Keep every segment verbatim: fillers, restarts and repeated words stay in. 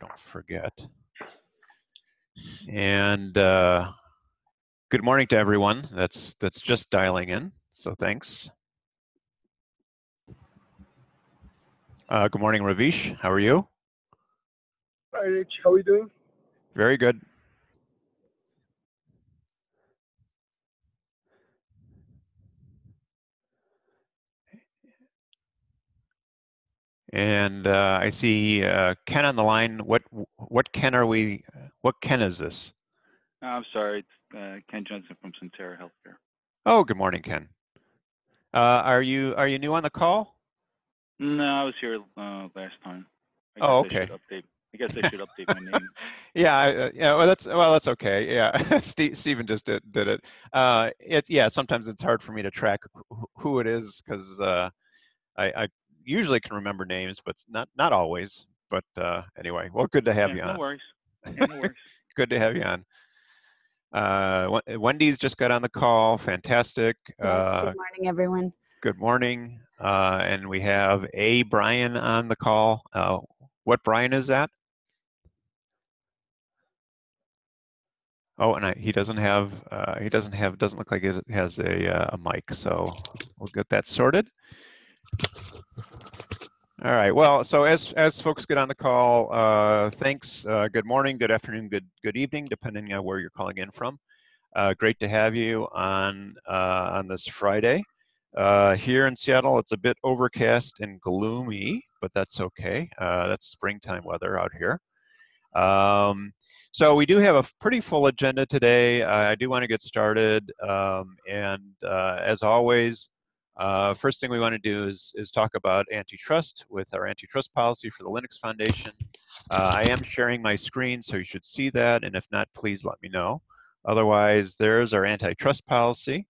don't forget. And uh, good morning to everyone that's that's just dialing in, so thanks. Uh, good morning, Ravish. How are you? Hi, Rich. How are you doing? Very good. And uh, I see uh, Ken on the line. What what Ken are we? What Ken is this? Oh, I'm sorry, it's uh, Ken Johnson from Sentara Healthcare. Oh, good morning, Ken. Uh, are you are you new on the call? No, I was here uh, last time. I oh, okay. I, update, I guess I should update my name. Yeah, I, uh, yeah. Well, that's well, that's okay. Yeah, Steve, Stephen just did, did it. Uh, it. Yeah, sometimes it's hard for me to track who, who it is because uh, I. I usually can remember names, but not not always. But uh, anyway, well, good to have yeah, you on. No worries. No worries. Good to have you on. Uh, Wendy's just got on the call. Fantastic. Yes, uh, good morning, everyone. Good morning. Uh, and we have a Bryan on the call. Uh, what Bryan is that? Oh, and I, he doesn't have. Uh, he doesn't have. Doesn't look like he has a uh, a mic. So we'll get that sorted. All right. Well, so as as folks get on the call, uh, thanks. Uh, good morning, good afternoon, good good evening, depending on where you're calling in from. Uh, great to have you on uh, on this Friday. Uh, here in Seattle, it's a bit overcast and gloomy, but that's okay. Uh, that's springtime weather out here. Um, so we do have a pretty full agenda today. I do want to get started, um, and uh, as always. Uh, first thing we want to do is, is talk about antitrust with our antitrust policy for the Linux Foundation. Uh, I am sharing my screen, so you should see that, and if not, please let me know. Otherwise, there's our antitrust policy.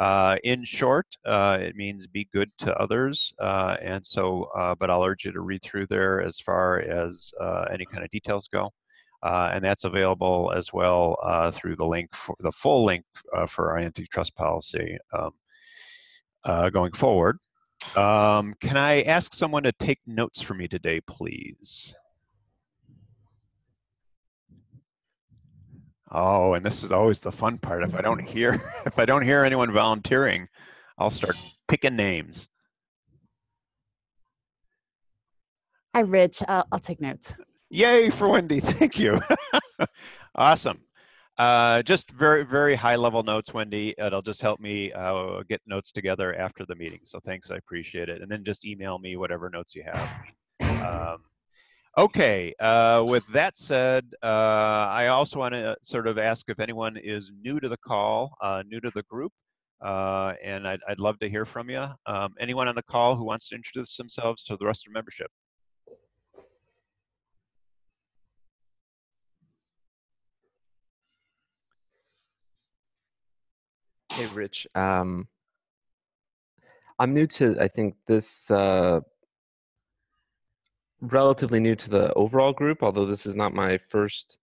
Uh, in short, uh, it means be good to others, uh, and so, uh, but I'll urge you to read through there as far as uh, any kind of details go. Uh, and that's available as well uh, through the link, for, the full link uh, for our antitrust policy. Um, Uh, going forward. Um, can I ask someone to take notes for me today, please? Oh, and this is always the fun part. If I don't hear, if I don't hear anyone volunteering, I'll start picking names. Hi, Rich. I'll, I'll take notes. Yay for Wendy. Thank you. Awesome. Uh, just very, very high-level notes, Wendy. It'll just help me uh, get notes together after the meeting. So thanks, I appreciate it. And then just email me whatever notes you have. Um, okay, uh, with that said, uh, I also want to sort of ask if anyone is new to the call, uh, new to the group, uh, and I'd, I'd love to hear from you. Um, anyone on the call who wants to introduce themselves to the rest of the membership? Hey, Rich. Um, I'm new to, I think, this, uh, relatively new to the overall group, although this is not my first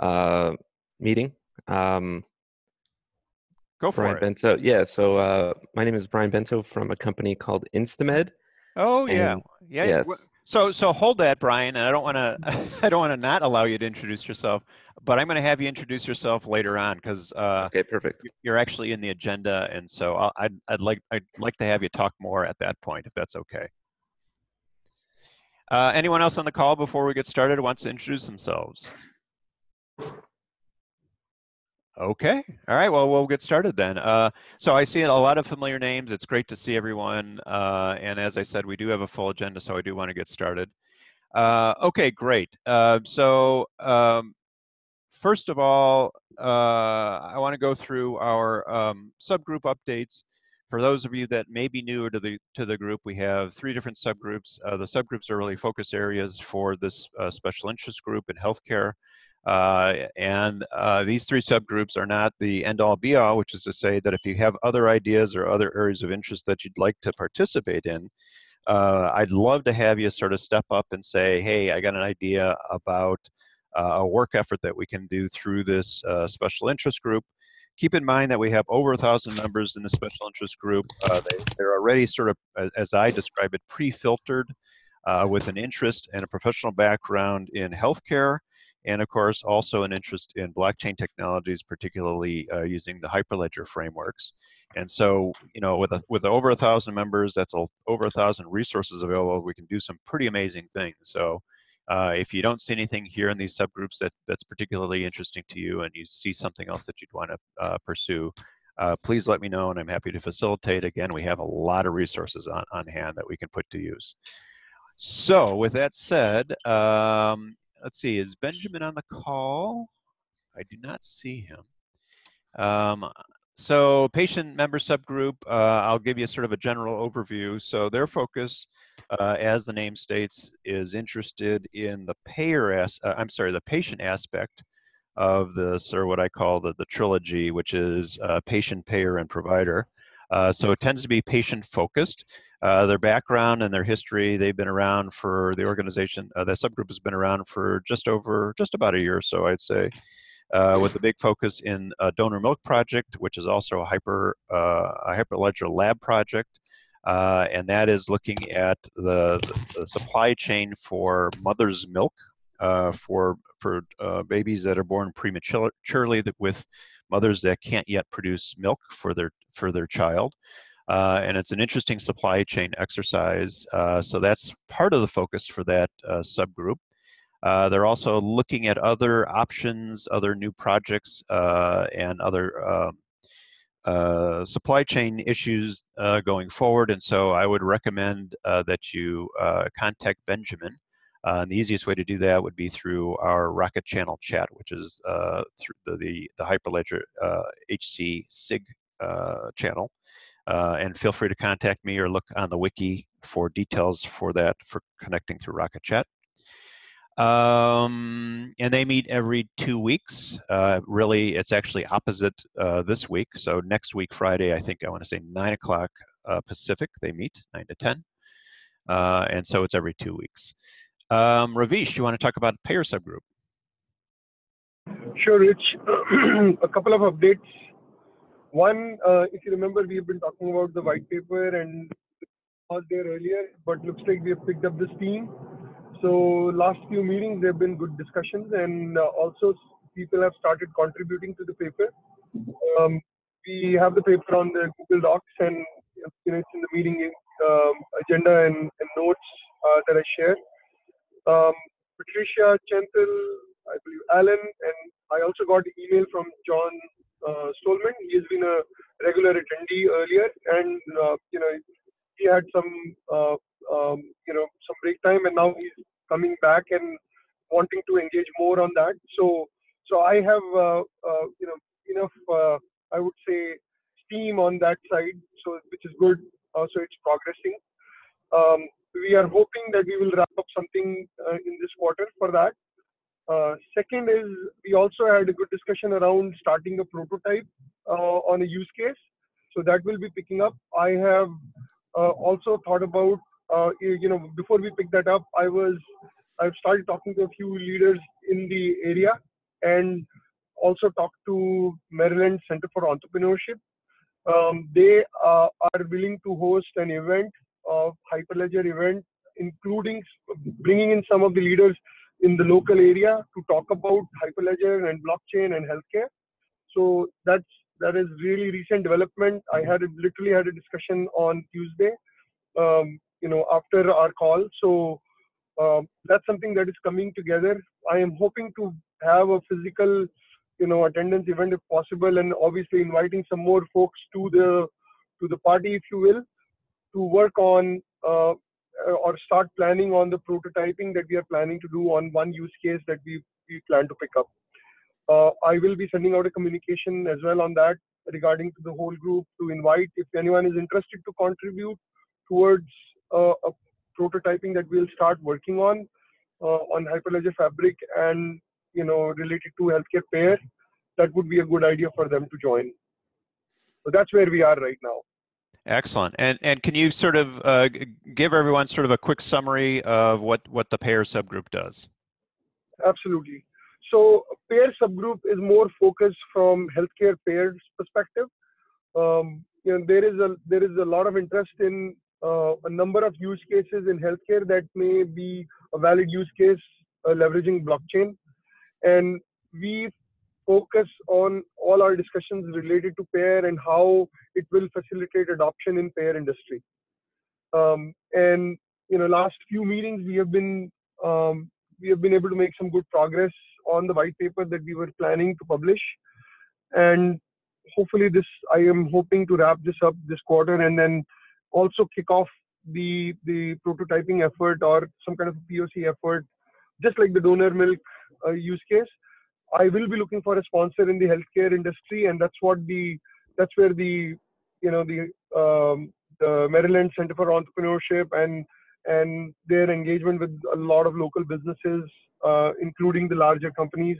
uh, meeting. Um, Go for Brian it. Bento, yeah, so uh, my name is Brian Bento from a company called Instamed. Oh, yeah. Yeah. Yes. So, so hold that, Brian, and I don't want to, I don't want to not allow you to introduce yourself, but I'm going to have you introduce yourself later on because uh, okay, perfect. You're actually in the agenda, and so I'll, I'd, I'd like, I'd like to have you talk more at that point, if that's okay. Uh, anyone else on the call before we get started wants to introduce themselves? Okay. All right. Well, we'll get started then. Uh, so I see a lot of familiar names. It's great to see everyone. Uh, and as I said, we do have a full agenda, so I do want to get started. Uh, okay, great. Uh, so um, first of all, uh, I want to go through our um, subgroup updates. For those of you that may be newer to the to the group, we have three different subgroups. Uh, the subgroups are really focus areas for this uh, special interest group in healthcare. Uh, and uh, these three subgroups are not the end-all be-all, which is to say that if you have other ideas or other areas of interest that you'd like to participate in, uh, I'd love to have you sort of step up and say, hey, I got an idea about uh, a work effort that we can do through this uh, special interest group. Keep in mind that we have over a thousand members in the special interest group. Uh, they, they're already sort of, as I describe it, pre-filtered. uh, with an interest and a professional background in healthcare, and of course also an interest in blockchain technologies, particularly uh, using the Hyperledger frameworks. And so, you know, with a, with over a thousand members, that's a, over a thousand resources available. We can do some pretty amazing things. So, uh, if you don't see anything here in these subgroups that that's particularly interesting to you, and you see something else that you'd want to uh, pursue, uh, please let me know, and I'm happy to facilitate. Again, we have a lot of resources on on hand that we can put to use. So, with that said. Um, Let's see, is Benjamin on the call? I do not see him. Um, so patient member subgroup, uh, I'll give you sort of a general overview. So their focus, uh, as the name states, is interested in the payer, as uh, I'm sorry, the patient aspect of this, or what I call the, the trilogy, which is uh, patient, payer, and provider. Uh, so it tends to be patient-focused. Uh, their background and their history, they've been around for the organization, uh, the subgroup has been around for just over, just about a year or so, I'd say, uh, with a big focus in a donor milk project, which is also a, hyper, uh, a Hyperledger lab project, uh, and that is looking at the, the supply chain for mother's milk uh, for, for uh, babies that are born prematurely with mothers that can't yet produce milk for their for their child, uh, and it's an interesting supply chain exercise. Uh, so that's part of the focus for that uh, subgroup. Uh, they're also looking at other options, other new projects, uh, and other uh, uh, supply chain issues uh, going forward. And so I would recommend uh, that you uh, contact Benjamin. Uh, and the easiest way to do that would be through our Rocket Channel chat, which is uh, through the, the, the Hyperledger uh, H C sig uh, channel. Uh, and feel free to contact me or look on the wiki for details for that, for connecting through Rocket Chat. Um, and they meet every two weeks. Uh, really, it's actually opposite uh, this week. So next week, Friday, I think I want to say nine o'clock uh, Pacific, they meet, nine to ten. Uh, and so it's every two weeks. Um, Ravish, you want to talk about payer subgroup? Sure, Rich. A couple of updates. One, uh, if you remember, we've been talking about the white paper and was there earlier, but looks like we've picked up the steam. So last few meetings, there have been good discussions, and uh, also people have started contributing to the paper. Um, we have the paper on the Google Docs, and you know, it's in the meeting um, agenda and, and notes uh, that I share. Um, Patricia Chantal, I believe Alan, and I also got an email from John uh, Stolman. He has been a regular attendee earlier, and uh, you know, he had some uh, um, you know, some break time, and now he's coming back and wanting to engage more on that. So, so I have uh, uh, you know, enough uh, I would say steam on that side, so which is good. Uh, so it's progressing. Um, We are hoping that we will wrap up something uh, in this quarter for that. Uh, second is we also had a good discussion around starting a prototype uh, on a use case. So that will be picking up. I have uh, also thought about, uh, you know, before we pick that up, I was, I've started talking to a few leaders in the area and also talked to Maryland Center for Entrepreneurship. Um, they uh, are willing to host an event of Hyperledger event, including bringing in some of the leaders in the local area to talk about Hyperledger and blockchain and healthcare. So that's, that is really recent development. I had literally had a discussion on Tuesday, um, you know, after our call. So um, that's something that is coming together. I am hoping to have a physical, you know, attendance event if possible, and obviously inviting some more folks to the, to the party, if you will, to work on uh, or start planning on the prototyping that we are planning to do on one use case that we, we plan to pick up. Uh, I will be sending out a communication as well on that regarding to the whole group to invite if anyone is interested to contribute towards uh, a prototyping that we'll start working on, uh, on Hyperledger Fabric and, you know, related to healthcare payer. That would be a good idea for them to join. So that's where we are right now. Excellent. And and can you sort of uh, give everyone sort of a quick summary of what, what the payer subgroup does? Absolutely. So payer subgroup is more focused from healthcare payers perspective. Um, you know, there is a there is a lot of interest in uh, a number of use cases in healthcare that may be a valid use case uh, leveraging blockchain. And we focus on all our discussions related to payer and how it will facilitate adoption in payer industry. Um, and you know, last few meetings we have been um, we have been able to make some good progress on the white paper that we were planning to publish, and hopefully this I am hoping to wrap this up this quarter and then also kick off the the prototyping effort or some kind of P O C effort, just like the donor milk uh, use case. I will be looking for a sponsor in the healthcare industry, and that's what the that's where the you know the um, the Maryland Center for Entrepreneurship and and their engagement with a lot of local businesses, uh, including the larger companies,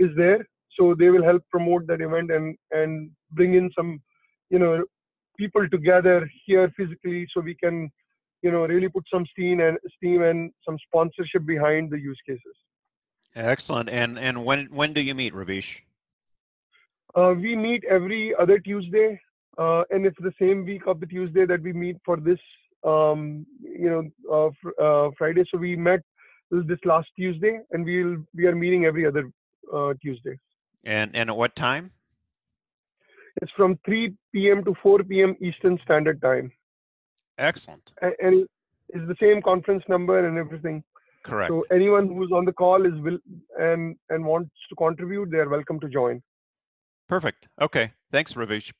is there. So they will help promote that event and and bring in some you know people together here physically, so we can you know really put some steam and steam and some sponsorship behind the use cases. Excellent. And and when when do you meet, Ravish? Uh, we meet every other Tuesday, uh, and it's the same week of the Tuesday that we meet for this um, you know uh, fr uh, Friday. So we met this last Tuesday, and we'll we are meeting every other uh, Tuesday. And and at what time? It's from three P M to four P M Eastern Standard Time. Excellent. And, and it's the same conference number and everything. Correct. So anyone who's on the call is will and and wants to contribute, they are welcome to join. Perfect. Okay. Thanks, Ravish.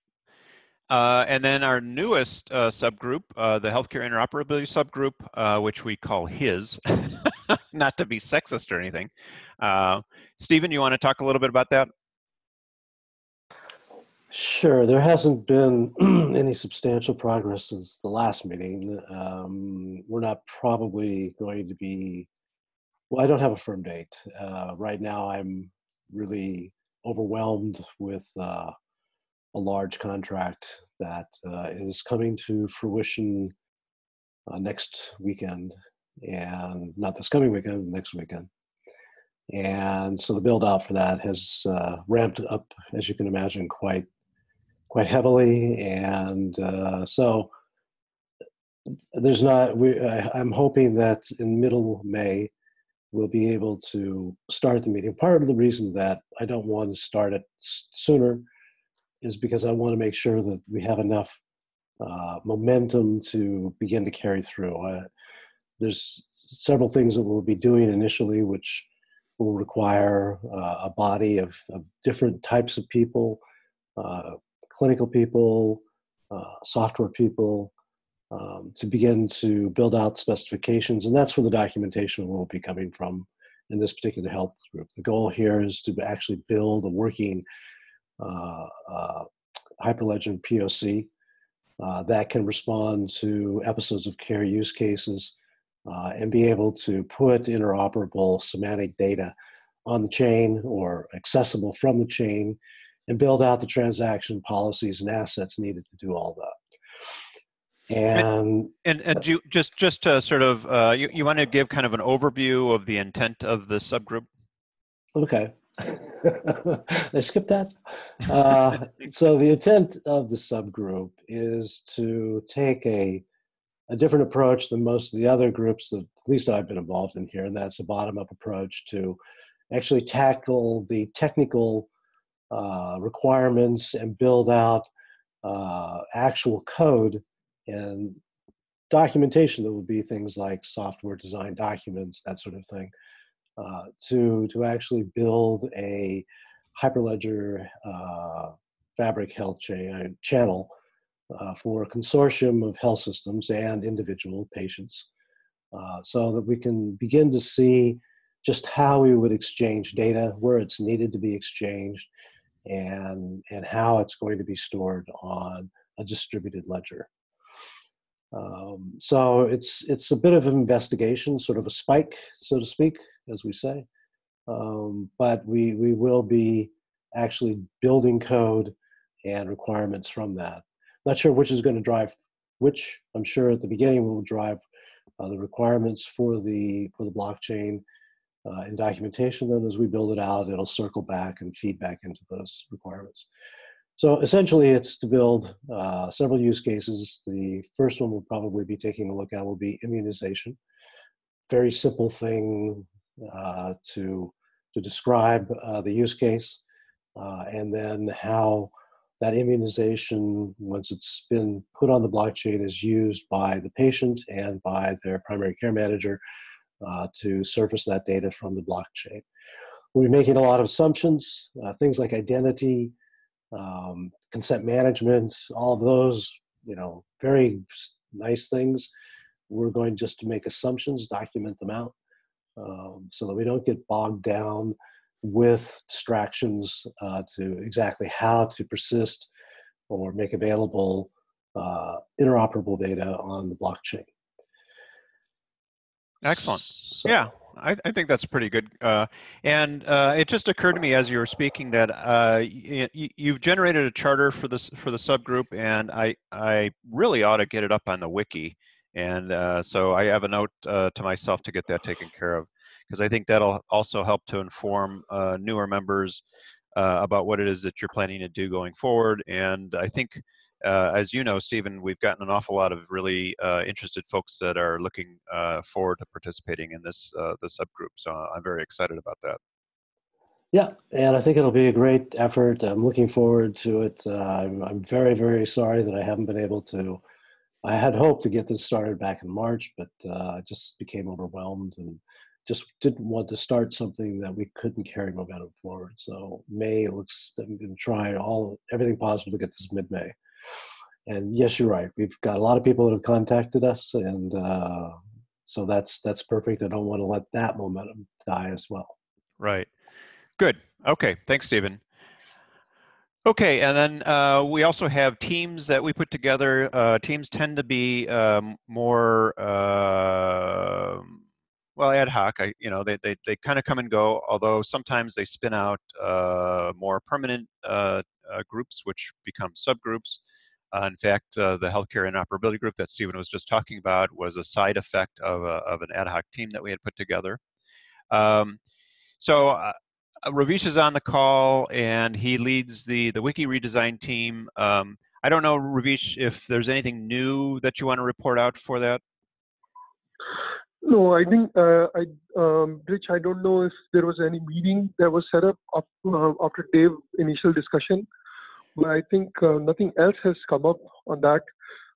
Uh, and then our newest uh, subgroup, uh, the healthcare interoperability subgroup, uh, which we call HIS, not to be sexist or anything. Uh, Stephen, you want to talk a little bit about that? Sure. There hasn't been any substantial progress since the last meeting. Um, we're not probably going to be. Well, I don't have a firm date. Uh, right now I'm really overwhelmed with uh, a large contract that uh, is coming to fruition uh, next weekend, and not this coming weekend, next weekend. And so the build out for that has uh, ramped up, as you can imagine, quite quite heavily. And uh, so there's not, we, I, I'm hoping that in middle May, we'll be able to start the meeting. Part of the reason that I don't want to start it sooner is because I want to make sure that we have enough uh, momentum to begin to carry through. Uh, there's several things that we'll be doing initially, which will require uh, a body of, of different types of people, uh, clinical people, uh, software people, um, to begin to build out specifications. And that's where the documentation will be coming from in this particular health group. The goal here is to actually build a working uh, uh, Hyperledger P O C uh, that can respond to episodes of care use cases, Uh, and be able to put interoperable semantic data on the chain or accessible from the chain, and build out the transaction policies and assets needed to do all that. And and, and do you, just just to sort of uh, you you want to give kind of an overview of the intent of the subgroup? Okay, I skipped that. Uh, so the intent of the subgroup is to take a a different approach than most of the other groups that at least I've been involved in here, and that's a bottom-up approach to actually tackle the technical uh, requirements and build out uh, actual code and documentation that would be things like software design documents, that sort of thing, uh, to, to actually build a Hyperledger uh, Fabric health chain, channel Uh, for a consortium of health systems and individual patients, uh, so that we can begin to see just how we would exchange data, where it's needed to be exchanged, and, and how it's going to be stored on a distributed ledger. Um, so it's, it's a bit of an investigation, sort of a spike, so to speak, as we say, um, but we, we will be actually building code and requirements from that. Not sure which is going to drive which. I'm sure at the beginning will drive uh, the requirements for the for the blockchain uh, and documentation. Then as we build it out, it'll circle back and feed back into those requirements. So essentially it's to build uh, several use cases. The first one we'll probably be taking a look at will be immunization. Very simple thing uh, to, to describe uh, the use case uh, and then how that immunization, once it's been put on the blockchain, is used by the patient and by their primary care manager uh, to surface that data from the blockchain. We're making a lot of assumptions, uh, things like identity, um, consent management, all of those, you know, very nice things. We're going just to make assumptions, document them out, um, so that we don't get bogged down with distractions uh, to exactly how to persist or make available uh, interoperable data on the blockchain. Excellent. So, yeah, I, I think that's pretty good. Uh, and uh, it just occurred to me as you were speaking that uh, you, you've generated a charter for this for the subgroup, and I I really ought to get it up on the wiki. And uh, so I have a note uh, to myself to get that taken care of, because I think that'll also help to inform uh, newer members uh, about what it is that you're planning to do going forward. And I think, uh, as you know, Stephen, we've gotten an awful lot of really uh, interested folks that are looking uh, forward to participating in this, uh, this subgroup. So I'm very excited about that. Yeah, and I think it'll be a great effort. I'm looking forward to it. Uh, I'm, I'm very, very sorry that I haven't been able to. I had hoped to get this started back in March, but uh, I just became overwhelmed and just didn't want to start something that we couldn't carry momentum forward. So May looks, I'm going to try all, everything possible to get this mid-May. And yes, you're right. We've got a lot of people that have contacted us, and uh, so that's, that's perfect. I don't want to let that momentum die as well. Right. Good. Okay. Thanks, Stephen. Okay, and then uh, we also have teams that we put together. Uh, teams tend to be um, more, uh, well, ad hoc. I, you know, they, they, they kind of come and go, although sometimes they spin out uh, more permanent uh, uh, groups, which become subgroups. Uh, in fact, uh, the healthcare interoperability group that Stephen was just talking about was a side effect of, a, of an ad hoc team that we had put together. Um, so. Uh, Ravish is on the call, and he leads the, the wiki redesign team. Um, I don't know, Ravish, if there's anything new that you want to report out for that? No, I think, uh, I, um, Rich, I don't know if there was any meeting that was set up after, uh, after Dave's initial discussion, but I think uh, nothing else has come up on that.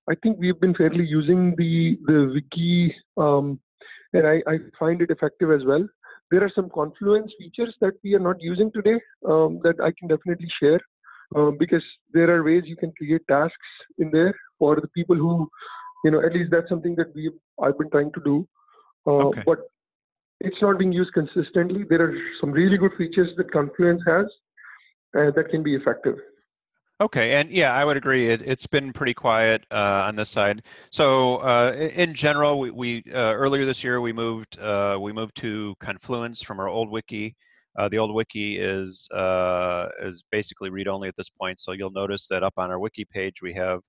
I think we've been fairly using the, the wiki, um, and I, I find it effective as well. There are some Confluence features that we are not using today um, that I can definitely share um, because there are ways you can create tasks in there for the people who, you know, at least that's something that we I've been trying to do, uh, okay. But it's not being used consistently. There are some really good features that Confluence has uh, that can be effective. Okay, and yeah, I would agree. It, it's been pretty quiet uh, on this side. So uh, in general, we, we uh, earlier this year we moved uh, we moved to Confluence from our old wiki. Uh, the old wiki is uh, is basically read only at this point. So you'll notice that up on our wiki page we have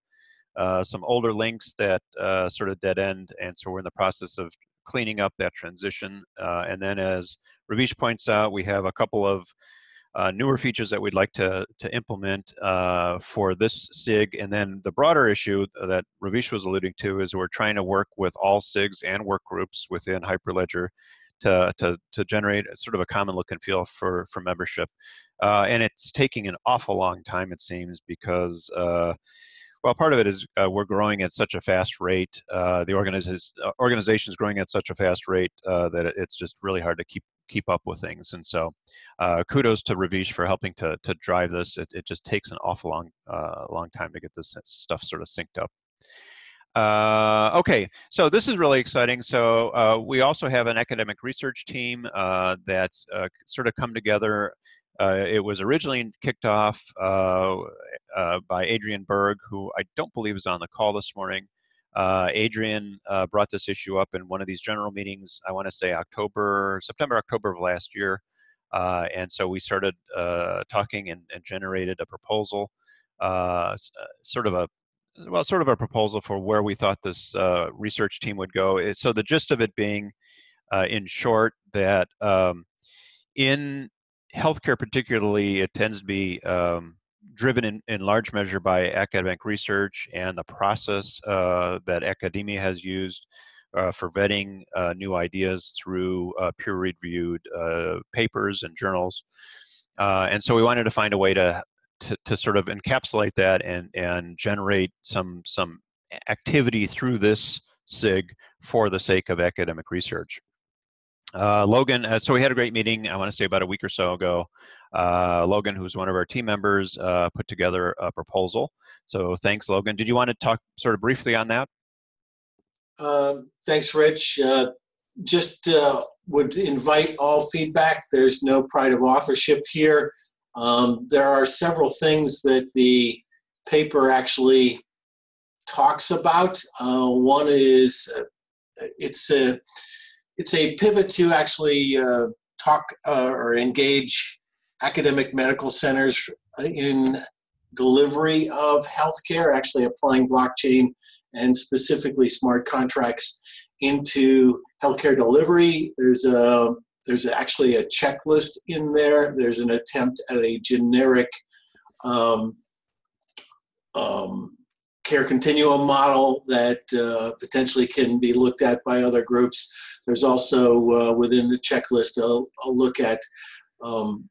uh, some older links that uh, sort of dead end, and so we're in the process of cleaning up that transition. Uh, and then, as Ravish points out, we have a couple of Uh, newer features that we'd like to, to implement uh, for this S I G. And then the broader issue that Ravish was alluding to is we're trying to work with all S I Gs and work groups within Hyperledger to, to, to generate sort of a common look and feel for, for membership. Uh, and it's taking an awful long time, it seems, because, uh, well, part of it is uh, we're growing at such a fast rate. Uh, the organiz- organization's growing at such a fast rate uh, that it's just really hard to keep keep up with things. And so uh, kudos to Ravish for helping to, to drive this. It, it just takes an awful long, uh, long time to get this stuff sort of synced up. Uh, okay, so this is really exciting. So uh, we also have an academic research team uh, that's uh, sort of come together. Uh, it was originally kicked off uh, uh, by Adrian Berg, who I don't believe is on the call this morning. Uh, Adrian uh, brought this issue up in one of these general meetings, I want to say October, September, October of last year. Uh, and so we started uh, talking and, and generated a proposal, uh, sort of a, well, sort of a proposal for where we thought this uh, research team would go. It, so the gist of it being, uh, in short, that um, in healthcare particularly, it tends to be um, driven in, in large measure by academic research and the process uh, that academia has used uh, for vetting uh, new ideas through uh, peer-reviewed uh, papers and journals. Uh, and so we wanted to find a way to, to, to sort of encapsulate that and, and generate some, some activity through this S I G for the sake of academic research. Uh, Logan, uh, so we had a great meeting, I want to say about a week or so ago. Uh, Logan, who's one of our team members, uh, put together a proposal. So thanks, Logan. Did you want to talk sort of briefly on that? Uh, thanks, Rich. Uh, just uh, would invite all feedback. There's no pride of authorship here. Um, there are several things that the paper actually talks about. Uh, one is uh, it's a it's a pivot to actually uh, talk uh, or engage academic medical centers in delivery of healthcare, actually applying blockchain and specifically smart contracts into healthcare delivery. There's a there's actually a checklist in there. There's an attempt at a generic um, um, care continuum model that uh, potentially can be looked at by other groups. There's also uh, within the checklist a, a look at um,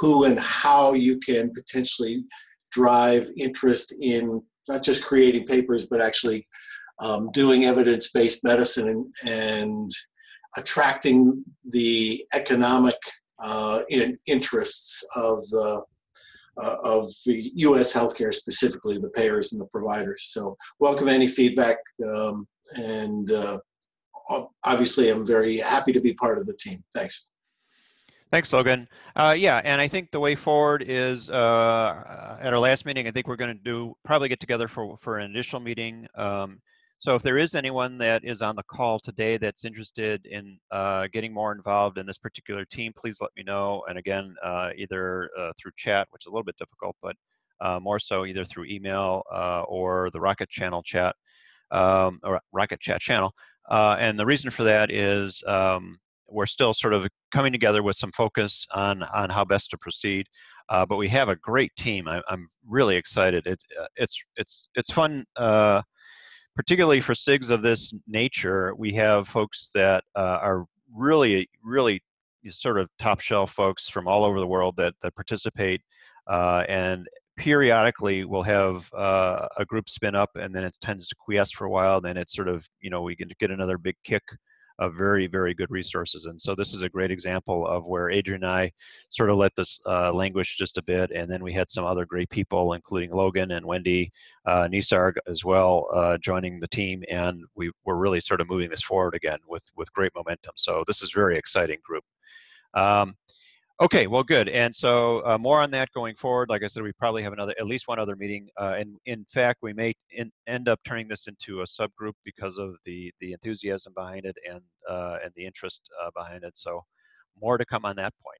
who and how you can potentially drive interest in not just creating papers, but actually um, doing evidence-based medicine and, and attracting the economic uh, in interests of the uh, of the U S healthcare, specifically the payers and the providers. So welcome any feedback, um, and uh, obviously I'm very happy to be part of the team. Thanks. Thanks, Logan. Uh, yeah, and I think the way forward is uh, at our last meeting, I think we're going to do probably get together for, for an initial meeting. Um, so if there is anyone that is on the call today that's interested in uh, getting more involved in this particular team, please let me know. And again, uh, either uh, through chat, which is a little bit difficult, but uh, more so either through email uh, or the Rocket Channel chat, um, or Rocket Chat channel. Uh, and the reason for that is um, we're still sort of coming together with some focus on, on how best to proceed. Uh, but we have a great team. I, I'm really excited. It, it's, it's, it's fun, uh, particularly for S I Gs of this nature. We have folks that uh, are really, really sort of top shelf folks from all over the world that, that participate. Uh, and periodically we'll have uh, a group spin up, and then it tends to quiesce for a while. Then it's sort of, you know, we can get another big kick of very, very good resources. And so this is a great example of where Adrian and I sort of let this uh, languish just a bit, and then we had some other great people, including Logan and Wendy, uh, Nisarg as well, uh, joining the team, and we were really sort of moving this forward again with, with great momentum. So this is a very exciting group. Um, okay, well, good. And so uh, more on that going forward. Like I said, we probably have another, at least one other meeting. Uh, and in fact, we may in, end up turning this into a subgroup because of the the enthusiasm behind it and uh, and the interest uh, behind it. So more to come on that point.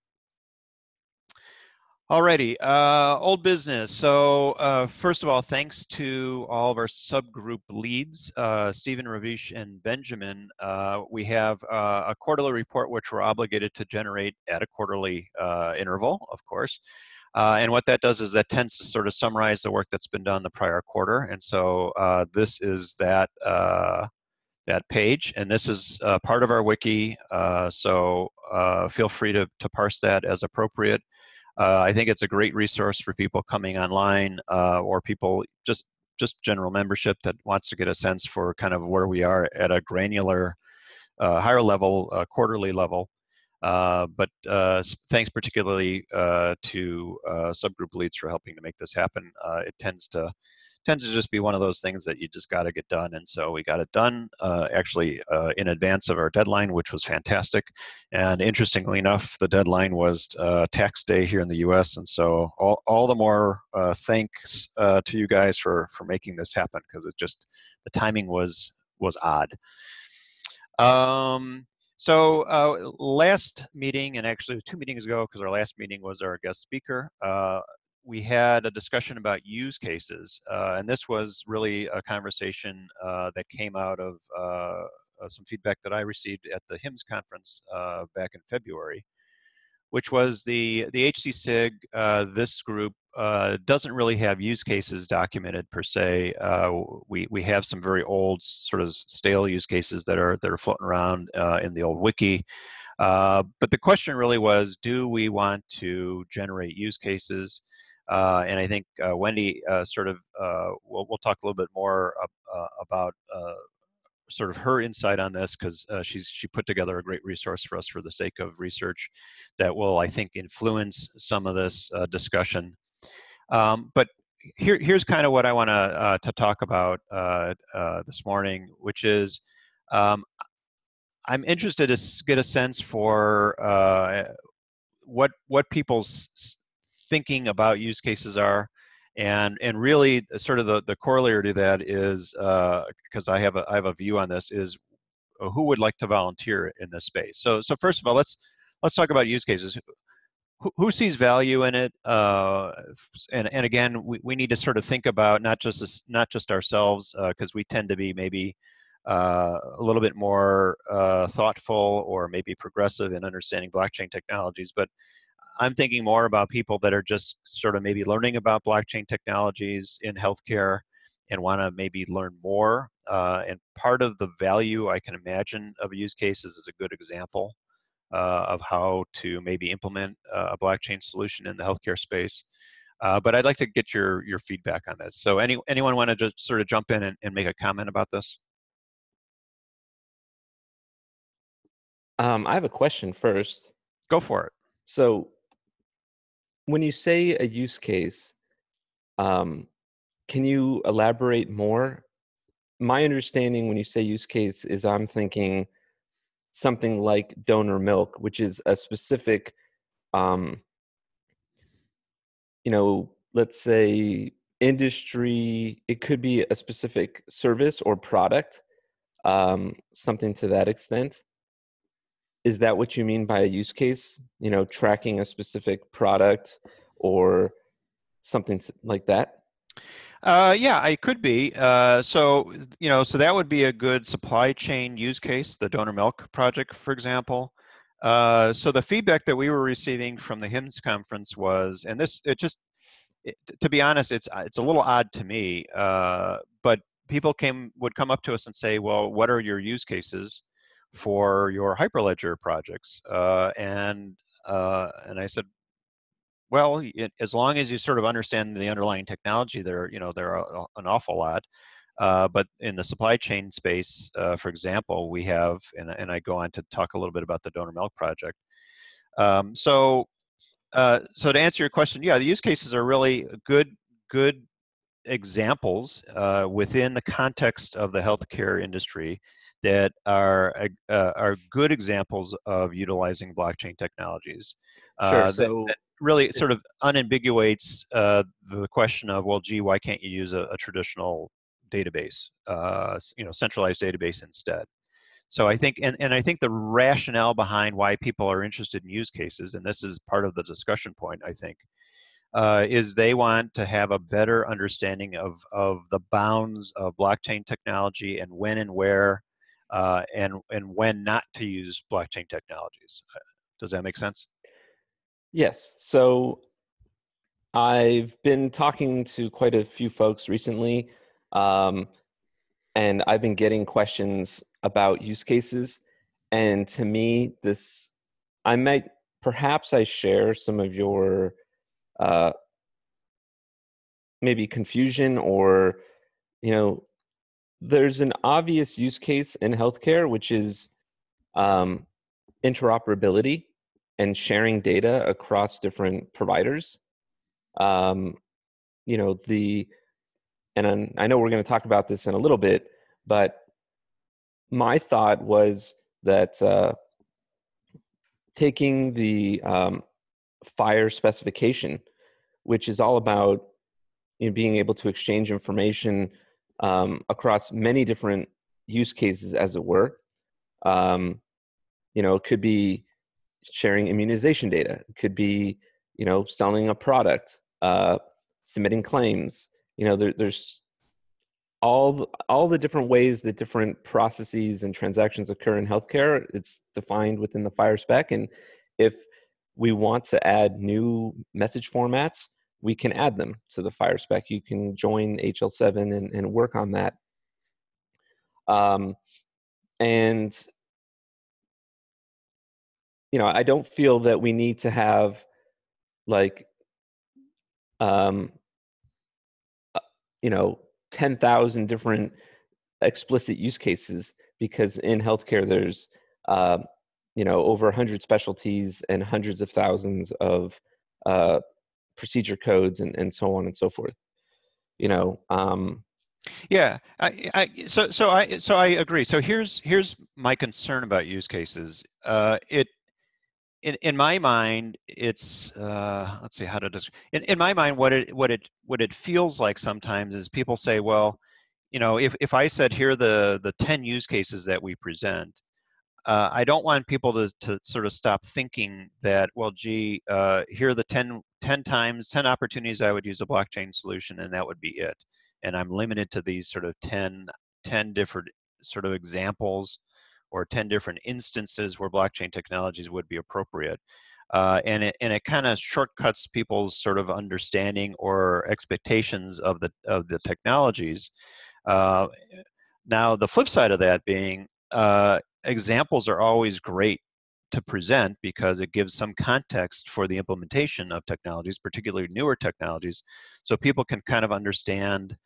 Alrighty, uh, old business. So uh, first of all, thanks to all of our subgroup leads, uh, Stephen, Ravish, and Benjamin. Uh, we have uh, a quarterly report, which we're obligated to generate at a quarterly uh, interval, of course. Uh, and what that does is that tends to sort of summarize the work that's been done the prior quarter. And so uh, this is that uh, that page, and this is uh, part of our wiki. Uh, so uh, feel free to, to parse that as appropriate. Uh, I think it's a great resource for people coming online uh, or people just just general membership that wants to get a sense for kind of where we are at a granular, uh, higher level, uh, quarterly level. Uh, but uh, thanks particularly uh, to uh, subgroup leads for helping to make this happen. Uh, it tends to tends to just be one of those things that you just got to get done. And so we got it done uh, actually uh, in advance of our deadline, which was fantastic. And interestingly enough, the deadline was uh, tax day here in the U S. And so all, all the more uh, thanks uh, to you guys for, for making this happen, because it just, the timing was, was odd. Um, So uh, last meeting, and actually two meetings ago, because our last meeting was our guest speaker, uh, we had a discussion about use cases. Uh, and this was really a conversation uh, that came out of uh, some feedback that I received at the HIMSS conference uh, back in February, which was the, the H C sig, uh, this group uh, doesn't really have use cases documented per se. Uh, we we have some very old sort of stale use cases that are that are floating around uh, in the old wiki. Uh, but the question really was, do we want to generate use cases? Uh, and I think uh, Wendy uh, sort of uh, we'll, we'll talk a little bit more uh, about uh, sort of her insight on this, because uh, she's she put together a great resource for us for the sake of research that will, I think, influence some of this uh, discussion. Um, but here here's kind of what I want to uh, to talk about uh, uh, this morning, which is um, I'm interested to get a sense for uh, what what people's thinking about use cases are. And and really, sort of the, the corollary to that is, because uh, I have a I have a view on this, is who would like to volunteer in this space? So so first of all, let's let's talk about use cases. Who, who sees value in it? Uh, and and again, we, we need to sort of think about not just this, not just ourselves, because uh, we tend to be maybe uh, a little bit more uh, thoughtful or maybe progressive in understanding blockchain technologies, but I'm thinking more about people that are just sort of maybe learning about blockchain technologies in healthcare and want to maybe learn more. Uh, and part of the value I can imagine of use cases is a good example uh, of how to maybe implement a blockchain solution in the healthcare space. Uh, but I'd like to get your, your feedback on this. So any, anyone want to just sort of jump in and, and make a comment about this? Um, I have a question first. Go for it. So, when you say a use case, um, can you elaborate more? My understanding when you say use case is I'm thinking something like donor milk, which is a specific, um, you know, let's say industry, it could be a specific service or product, um, something to that extent. Is that what you mean by a use case? You know, tracking a specific product or something like that? Uh, yeah, it could be. Uh, so, you know, so that would be a good supply chain use case, the donor milk project, for example. Uh, so the feedback that we were receiving from the HIMSS conference was, and this, it just, it, to be honest, it's, it's a little odd to me, uh, but people came, would come up to us and say, well, what are your use cases for your Hyperledger projects? Uh, and uh, and I said, well, it, as long as you sort of understand the underlying technology, there you know there are an awful lot. Uh, but in the supply chain space, uh, for example, we have, and and I go on to talk a little bit about the donor milk project. Um, so uh, so to answer your question, yeah, the use cases are really good good examples uh, within the context of the healthcare industry that are uh, are good examples of utilizing blockchain technologies. Sure, uh, that, so that really sort of unambiguates uh, the question of, well, gee, why can't you use a, a traditional database, uh, you know, centralized database instead? So I think, and, and I think the rationale behind why people are interested in use cases, and this is part of the discussion point, I think, uh, is they want to have a better understanding of, of the bounds of blockchain technology and when and where Uh, and and when not to use blockchain technologies. Does that make sense? Yes. So I've been talking to quite a few folks recently, um, and I've been getting questions about use cases. And to me, this I might perhaps I share some of your uh, maybe confusion or you know. There's an obvious use case in healthcare, which is um, interoperability and sharing data across different providers. Um, you know, the, and I know we're going to talk about this in a little bit, but my thought was that uh, taking the um, F H I R specification, which is all about you know, being able to exchange information Um, across many different use cases, as it were. Um, you know, it could be sharing immunization data. It could be, you know, selling a product, uh, submitting claims. You know, there, there's all the, all the different ways that different processes and transactions occur in healthcare. It's defined within the F H I R spec. And if we want to add new message formats, we can add them to the FHIR spec. You can join H L seven and, and work on that. Um, and, you know, I don't feel that we need to have, like, um, you know, ten thousand different explicit use cases, because in healthcare there's, uh, you know, over one hundred specialties and hundreds of thousands of uh, procedure codes and, and so on and so forth, you know. Um, Yeah, I, I, so so I so I agree. So here's here's my concern about use cases. Uh, it in in my mind, it's uh, let's see how to describe. In, in my mind, what it what it what it feels like sometimes is people say, well, you know, if if I said here are the the ten use cases that we present, uh, I don't want people to to sort of stop thinking that, well, gee, uh, here are the ten, ten times ten opportunities I would use a blockchain solution, and that would be it. And I'm limited to these sort of ten, ten different sort of examples or ten different instances where blockchain technologies would be appropriate. Uh, and it, and it kind of shortcuts people's sort of understanding or expectations of the, of the technologies. Uh, now, the flip side of that being, uh, examples are always great to present because it gives some context for the implementation of technologies, particularly newer technologies, so people can kind of understand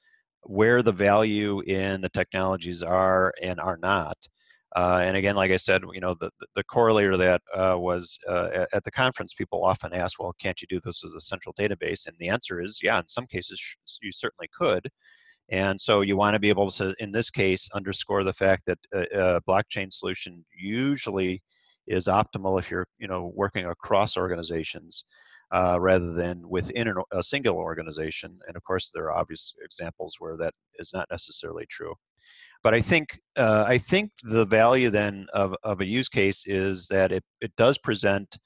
where the value in the technologies are and are not. Uh, and again, like I said, you know, the, the corollary to that uh, was uh, at the conference, people often ask, well, can't you do this as a central database? And the answer is, yeah, in some cases, you certainly could. And so you want to be able to, in this case, underscore the fact that a, a blockchain solution usually is optimal if you're, you know, working across organizations uh, rather than within an, a single organization. And of course, there are obvious examples where that is not necessarily true. But I think uh, I think the value then of, of a use case is that it, it does present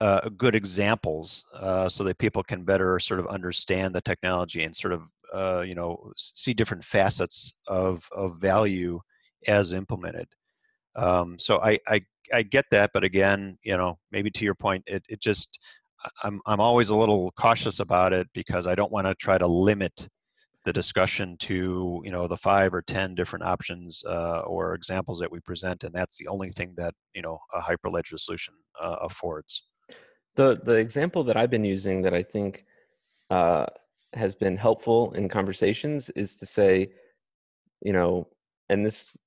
uh, good examples uh, so that people can better sort of understand the technology and sort of, uh, you know, see different facets of, of value as implemented. Um, so I, I I get that, but again, you know, maybe to your point, it it just I'm I'm always a little cautious about it because I don't want to try to limit the discussion to, you know, the five or ten different options uh, or examples that we present, and that's the only thing that, you know, a Hyperledger solution uh, affords. The the example that I've been using that I think uh, has been helpful in conversations is to say, you know, and this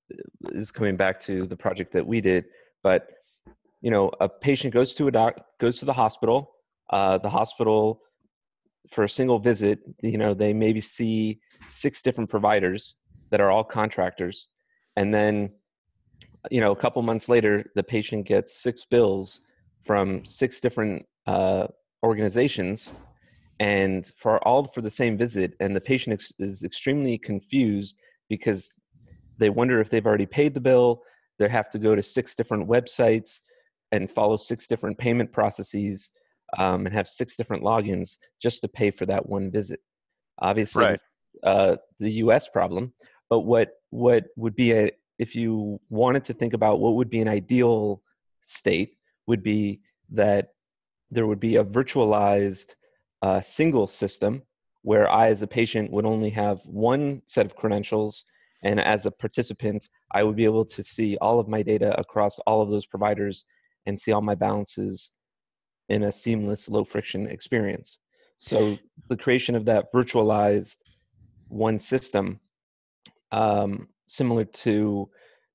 is coming back to the project that we did, but, you know, a patient goes to a doc, goes to the hospital, uh, the hospital for a single visit, you know, they maybe see six different providers that are all contractors. And then, you know, a couple months later, the patient gets six bills from six different uh, organizations, and for all for the same visit. And the patient ex is extremely confused because they wonder if they've already paid the bill. They have to go to six different websites and follow six different payment processes um, and have six different logins just to pay for that one visit. Obviously, right. uh, the U S problem, but what what would be a, if you wanted to think about what would be an ideal state, would be that there would be a virtualized uh, single system where I, as a patient, would only have one set of credentials. And as a participant, I would be able to see all of my data across all of those providers and see all my balances in a seamless, low friction experience. So the creation of that virtualized one system, um, similar to,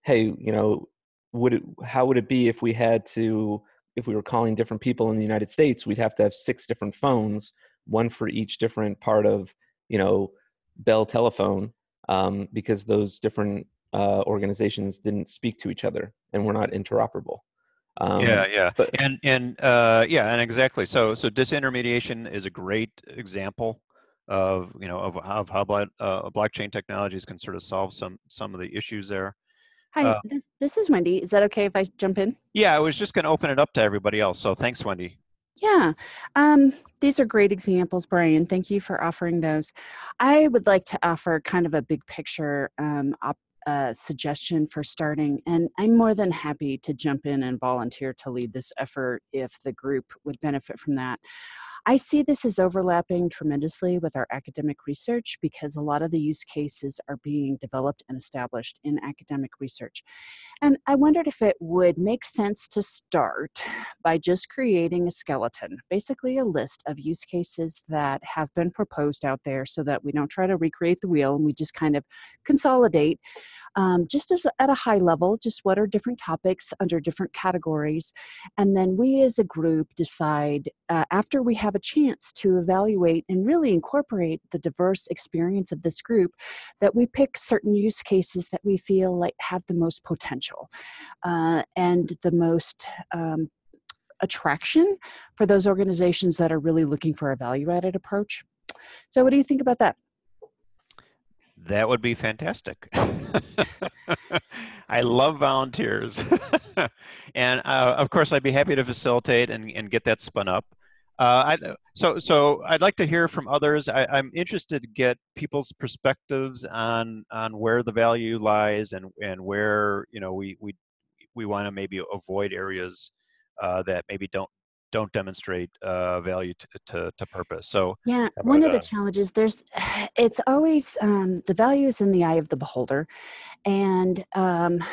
hey, you know, would it, how would it be if we had to, if we were calling different people in the United States, we'd have to have six different phones, one for each different part of, you know, Bell Telephone. Um, because those different uh, organizations didn't speak to each other and were not interoperable. Um, yeah, yeah, but and and uh, yeah, and exactly. So so disintermediation is a great example of you know of, of how blo uh, blockchain technologies can sort of solve some some of the issues there. Hi, uh, this, this is Wendy. Is that okay if I jump in? Yeah, I was just going to open it up to everybody else. So thanks, Wendy. Yeah, um, these are great examples, Brian. Thank you for offering those. I would like to offer kind of a big picture um, op uh, suggestion for starting, and I'm more than happy to jump in and volunteer to lead this effort if the group would benefit from that. I see this as overlapping tremendously with our academic research, because a lot of the use cases are being developed and established in academic research. And I wondered if it would make sense to start by just creating a skeleton, basically a list of use cases that have been proposed out there, so that we don't try to recreate the wheel and we just kind of consolidate um, just as at a high level, just what are different topics under different categories. And then we as a group decide uh, after we have a chance to evaluate and really incorporate the diverse experience of this group, that we pick certain use cases that we feel like have the most potential uh, and the most um, attraction for those organizations that are really looking for a value-added approach. So what do you think about that? That would be fantastic. I love volunteers. And uh, of course, I'd be happy to facilitate and, and get that spun up. Uh, I, so, so I'd like to hear from others. I, I'm interested to get people's perspectives on, on where the value lies and, and where, you know, we, we, we want to maybe avoid areas uh, that maybe don't don't demonstrate uh, value to, to, to purpose. So yeah, about, one of the uh, challenges, there's, it's always, um, the value is in the eye of the beholder. And um,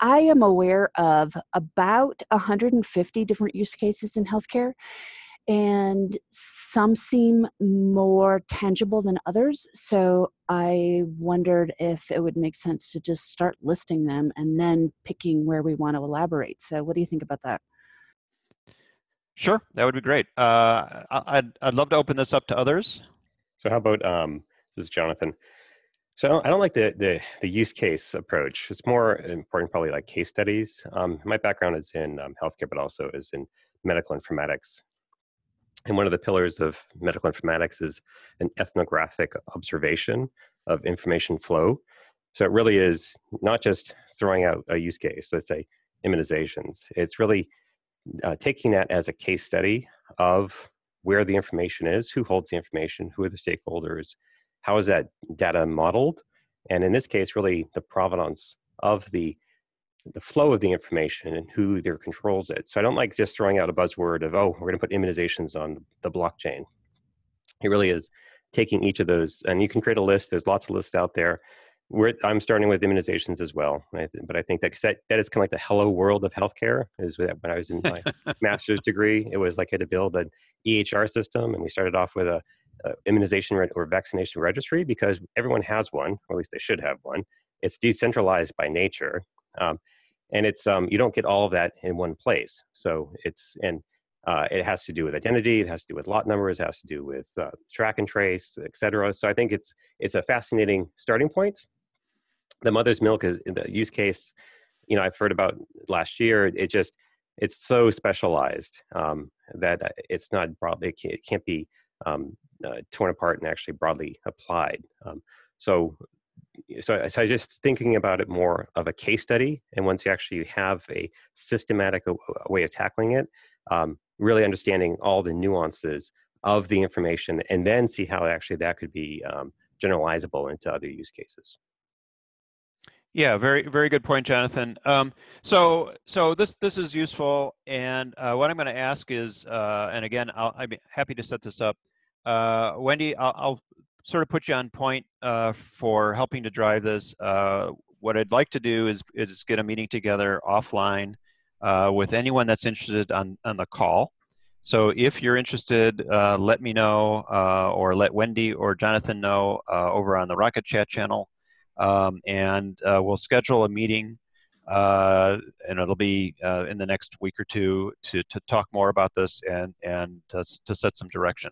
I am aware of about one hundred fifty different use cases in healthcare. And some seem more tangible than others. So I wondered if it would make sense to just start listing them and then picking where we want to elaborate. So what do you think about that? Sure, that would be great. Uh, I'd, I'd love to open this up to others. So how about, um, this is Jonathan. So I don't, I don't like the, the, the use case approach. It's more important probably like case studies. Um, my background is in um, healthcare, but also is in medical informatics. And one of the pillars of medical informatics is an ethnographic observation of information flow. So it really is not just throwing out a use case, let's say immunizations. It's really Uh, taking that as a case study of where the information is, who holds the information, who are the stakeholders, how is that data modeled, and in this case, really the provenance of the, the flow of the information and who there controls it. So I don't like just throwing out a buzzword of, oh, we're going to put immunizations on the blockchain. It really is taking each of those, and you can create a list. There's lots of lists out there. We're, I'm starting with immunizations as well, right? But I think that, that that is kind of like the hello world of healthcare. Is when I was in my master's degree, it was like I had to build an E H R system, and we started off with a, a immunization or vaccination registry because everyone has one, or at least they should have one. It's decentralized by nature, um, and it's um, you don't get all of that in one place. So it's and uh, it has to do with identity, it has to do with lot numbers, it has to do with uh, track and trace, et cetera. So I think it's it's a fascinating starting point. The mother's milk is the use case, you know, I've heard about last year. It just, it's so specialized um, that it's not broadly, it can't be um, uh, torn apart and actually broadly applied. Um, so, so, so I just thinking about it more of a case study. And once you actually have a systematic way of tackling it, um, really understanding all the nuances of the information, and then see how actually that could be um, generalizable into other use cases. Yeah, very, very good point, Jonathan. Um, so, so this this is useful, and uh, what I'm going to ask is, uh, and again, I'll, I'd be happy to set this up. Uh, Wendy, I'll, I'll sort of put you on point uh, for helping to drive this. Uh, what I'd like to do is is get a meeting together offline uh, with anyone that's interested on on the call. So, if you're interested, uh, let me know, uh, or let Wendy or Jonathan know uh, over on the Rocket Chat channel. Um, and uh, we'll schedule a meeting, uh, and it'll be uh, in the next week or two to, to talk more about this and, and to, to set some direction.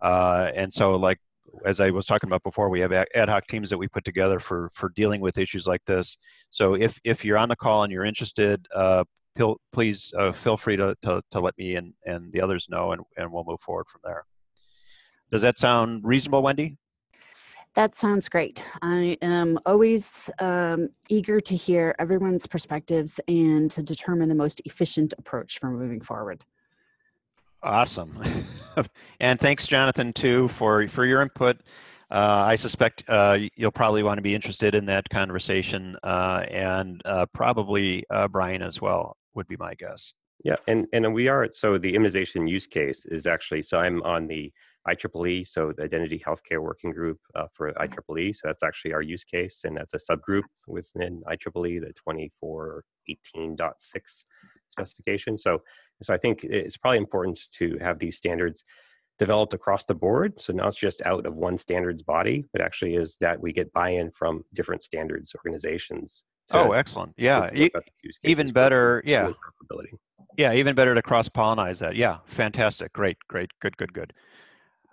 Uh, and so, like, as I was talking about before, we have ad hoc teams that we put together for, for dealing with issues like this. So if, if you're on the call and you're interested, uh, please uh, feel free to, to, to let me and, and the others know, and, and we'll move forward from there. Does that sound reasonable, Wendy? That sounds great. I am always um, eager to hear everyone's perspectives and to determine the most efficient approach for moving forward. Awesome. And thanks, Jonathan, too, for, for your input. Uh, I suspect uh, you'll probably want to be interested in that conversation, uh, and uh, probably uh, Brian as well would be my guess. Yeah, and, and we are, so the immunization use case is actually, so I'm on the I triple E, so the Identity Healthcare Working Group uh, for I triple E, so that's actually our use case, and that's a subgroup within I triple E, the twenty-four eighteen point six specification. So, so I think it's probably important to have these standards developed across the board, so not just out of one standards body, but actually is that we get buy-in from different standards organizations. Oh, excellent. Yeah, e even better. Yeah. Yeah, even better to cross-pollinize that. Yeah, fantastic. Great, great, good, good, good.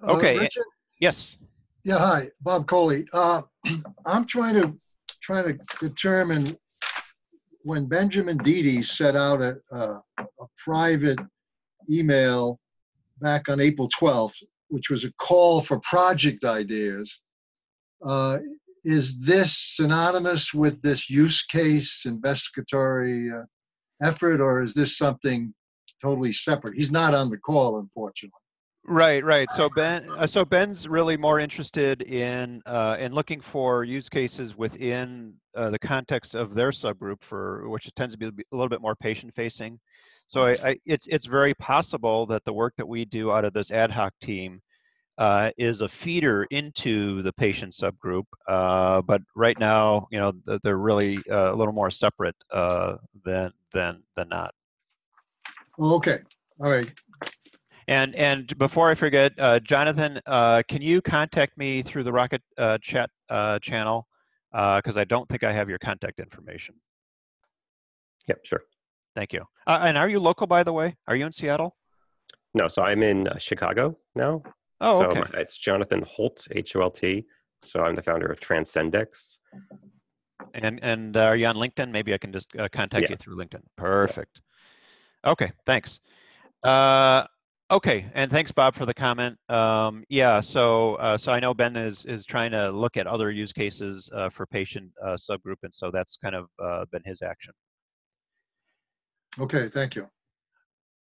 Okay. Uh, Richard? Yes. Yeah, hi, Bob Coley. Uh, I'm trying to, trying to determine when Benjamin Deedy set out a, a, a private email back on April twelfth, which was a call for project ideas. Uh, is this synonymous with this use case investigatory uh, effort, or is this something totally separate? He's not on the call, unfortunately. Right, right. So Ben, uh, so Ben's really more interested in uh, in looking for use cases within uh, the context of their subgroup, for which it tends to be a little bit more patient-facing. So I, I, it's it's very possible that the work that we do out of this ad hoc team uh, is a feeder into the patient subgroup. Uh, but right now, you know, they're really uh, a little more separate uh, than than than not. Okay. All right. And, and before I forget, uh, Jonathan, uh, can you contact me through the Rocket uh, Chat uh, channel? Because uh, I don't think I have your contact information. Yep, sure. Thank you. Uh, and are you local, by the way? Are you in Seattle? No, so I'm in uh, Chicago now. Oh, okay. So it's Jonathan Holt, H O L T. So I'm the founder of Transcendix. And, and uh, are you on LinkedIn? Maybe I can just uh, contact yeah. you through LinkedIn. Perfect. Yeah. Okay, thanks. Uh, Okay, and thanks, Bob, for the comment. Um, yeah, so uh, so I know Ben is is trying to look at other use cases uh, for patient uh, subgroup, and so that's kind of uh, been his action. Okay, thank you.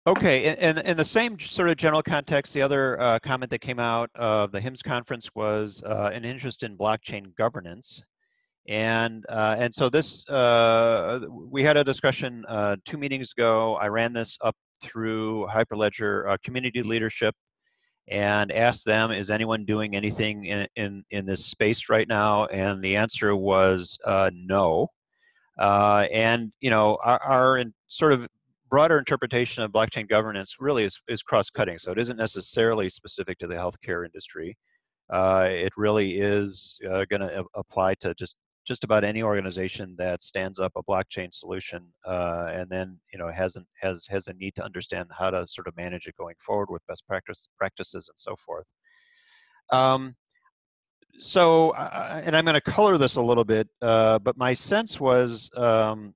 Okay, and in the same sort of general context, the other uh, comment that came out of the HIMSS conference was uh, an interest in blockchain governance. And uh, and so this, uh, we had a discussion uh, two meetings ago. I ran this up through Hyperledger uh, community leadership and asked them, is anyone doing anything in, in, in this space right now? And the answer was uh, no. Uh, and, you know, our, our in sort of broader interpretation of blockchain governance really is, is cross-cutting. So it isn't necessarily specific to the healthcare industry. Uh, it really is uh, going to apply to just just about any organization that stands up a blockchain solution uh, and then you know has, an, has, has a need to understand how to sort of manage it going forward with best practice, practices and so forth. Um, so, uh, and I'm going to color this a little bit, uh, but my sense was um,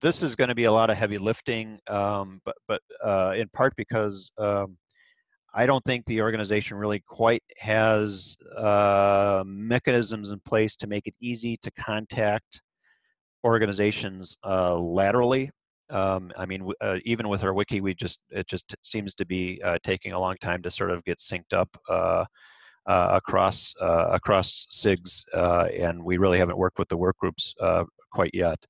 this is going to be a lot of heavy lifting, um, but, but uh, in part because um, I don't think the organization really quite has uh, mechanisms in place to make it easy to contact organizations uh, laterally. Um, I mean, uh, even with our wiki, we just it just seems to be uh, taking a long time to sort of get synced up uh, uh, across uh, across S I Gs, uh, and we really haven't worked with the work groups uh, quite yet.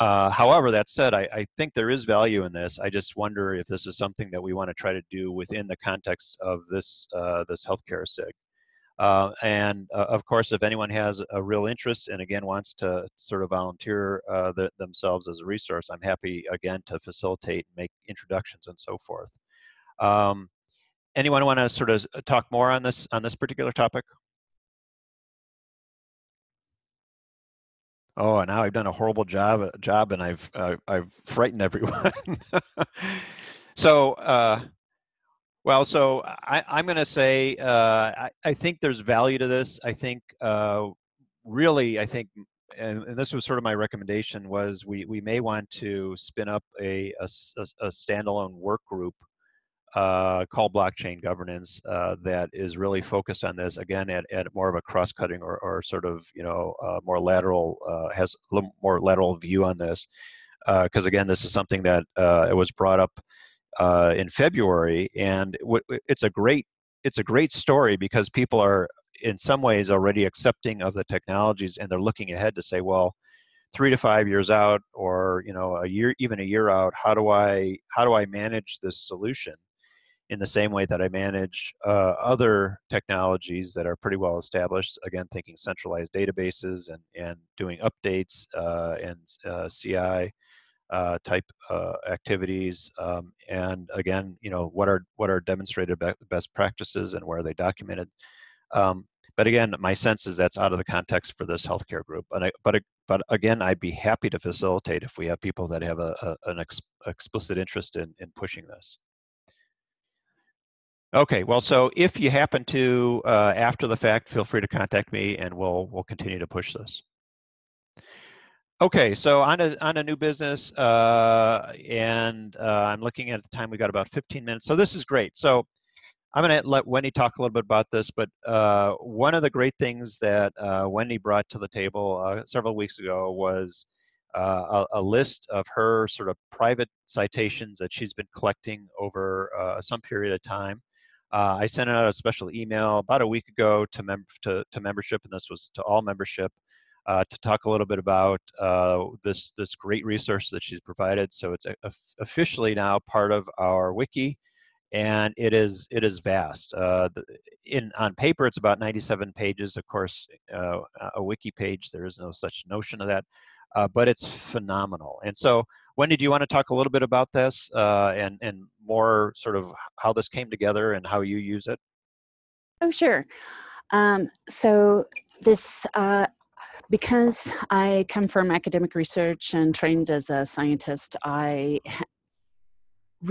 Uh, however, that said, I, I think there is value in this. I just wonder if this is something that we want to try to do within the context of this uh, this healthcare S I G. Uh, and uh, of course, if anyone has a real interest and again wants to sort of volunteer uh, the, themselves as a resource, I'm happy again to facilitate, make introductions, and so forth. Um, anyone want to sort of talk more on this on this particular topic? Oh, and now I've done a horrible job, job, and I've uh, I've frightened everyone. so, uh, well, so I, I'm going to say uh, I, I think there's value to this. I think uh, really, I think, and, and this was sort of my recommendation was we we may want to spin up a a, a standalone work group uh, called Blockchain Governance uh, that is really focused on this, again, at, at more of a cross-cutting or, or sort of, you know, uh, more lateral, uh, has a little more lateral view on this. Because, uh, again, this is something that uh, it was brought up uh, in February, and w it's a great it's a great story because people are, in some ways, already accepting of the technologies, and they're looking ahead to say, well, three to five years out, or you know, a year, even a year out, how do I how do I manage this solution in the same way that I manage uh, other technologies that are pretty well established? Again, thinking centralized databases and and doing updates uh, and uh, C I uh, type uh, activities. Um, and again, you know, what are what are demonstrated best practices and where are they documented? Um, But again, my sense is that's out of the context for this healthcare group. And I, but but again, I'd be happy to facilitate if we have people that have a, a, an ex, explicit interest in, in pushing this. Okay, well, so if you happen to, uh, after the fact, feel free to contact me and we'll, we'll continue to push this. Okay, so on a, on a new business, uh, and uh, I'm looking at the time, we got about fifteen minutes. So this is great. So I'm going to let Wendy talk a little bit about this, but uh, one of the great things that uh, Wendy brought to the table uh, several weeks ago was uh, a, a list of her sort of private citations that she's been collecting over uh, some period of time. Uh, I sent out a special email about a week ago to, mem to, to membership, and this was to all membership, uh, to talk a little bit about uh, this, this great resource that she's provided. So it's a, a, officially now part of our wiki. And it is it is vast. Uh, in on paper, it's about ninety-seven pages. Of course, uh, a wiki page, there is no such notion of that, uh, but it's phenomenal. And so, Wendy, do you want to talk a little bit about this uh, and and more sort of how this came together and how you use it? Oh, sure. Um, so this. Uh Because I come from academic research and trained as a scientist, I